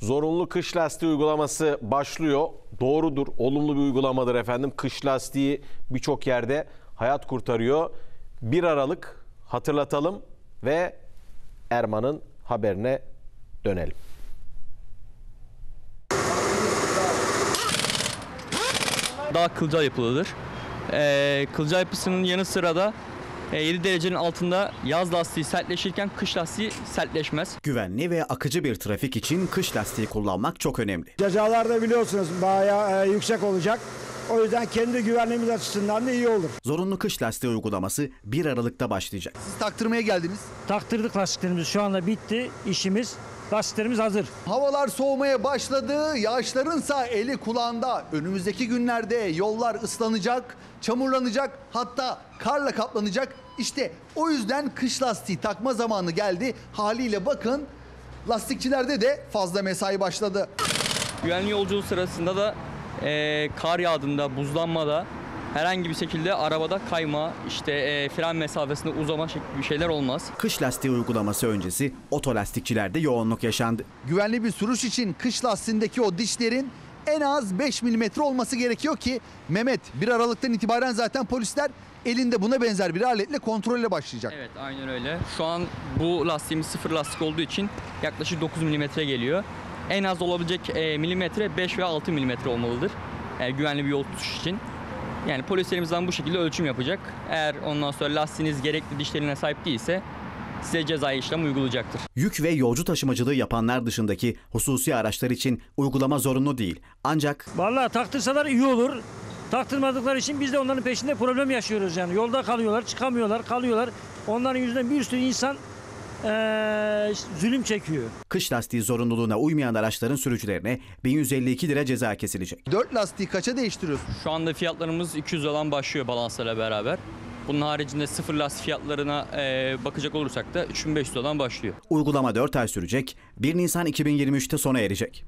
Zorunlu kış lastiği uygulaması başlıyor. Doğrudur, olumlu bir uygulamadır efendim. Kış lastiği birçok yerde hayat kurtarıyor. 1 Aralık hatırlatalım ve Erman'ın haberine dönelim. Daha kılcal yapılıdır. Kılcal yapısının yanı sıra da 7 derecenin altında yaz lastiği sertleşirken kış lastiği sertleşmez. Güvenli ve akıcı bir trafik için kış lastiği kullanmak çok önemli. Cezalar da biliyorsunuz bayağı yüksek olacak. O yüzden kendi güvenliğimiz açısından da iyi olur. Zorunlu kış lastiği uygulaması 1 Aralık'ta başlayacak. Siz taktırmaya geldiniz. Taktırdık lastiklerimizi. Şu anda bitti işimiz. Lastiklerimiz hazır. Havalar soğumaya başladı. Yağışlarınsa eli kulağında. Önümüzdeki günlerde yollar ıslanacak, çamurlanacak, hatta karla kaplanacak. İşte o yüzden kış lastiği takma zamanı geldi. Haliyle bakın lastikçilerde de fazla mesai başladı. Güvenli yolculuğu sırasında da kar yağdığında, buzlanmada herhangi bir şekilde arabada kayma, fren mesafesinde uzama şeklinde bir şeyler olmaz. Kış lastiği uygulaması öncesi otolastikçilerde yoğunluk yaşandı. Güvenli bir sürüş için kış lastiğindeki o dişlerin en az 5 milimetre olması gerekiyor ki Mehmet, 1 Aralık'tan itibaren zaten polisler elinde buna benzer bir aletle kontrolle başlayacak. Evet, aynen öyle. Şu an bu lastiğimiz sıfır lastik olduğu için yaklaşık 9 milimetre geliyor. En az olabilecek milimetre 5 veya 6 milimetre olmalıdır güvenli bir yol tutuşu için. Yani polislerimizden bu şekilde ölçüm yapacak. Eğer ondan sonra lastiğiniz gerekli dişlerine sahip değilse size cezai işlem uygulayacaktır. Yük ve yolcu taşımacılığı yapanlar dışındaki hususi araçlar için uygulama zorunlu değil. Ancak... Vallahi taktırsalar iyi olur. Taktırmadıkları için biz de onların peşinde problem yaşıyoruz yani. Yolda kalıyorlar, çıkamıyorlar, kalıyorlar. Onların yüzünden bir sürü insan... zulüm çekiyor. Kış lastiği zorunluluğuna uymayan araçların sürücülerine 1152 lira ceza kesilecek. 4 lastiği kaça değiştiriyorsun? Şu anda fiyatlarımız 200 olan başlıyor balanslarla beraber. Bunun haricinde sıfır lastik fiyatlarına bakacak olursak da 3500 olan başlıyor. Uygulama 4 ay sürecek. 1 Nisan 2023'te sona erecek.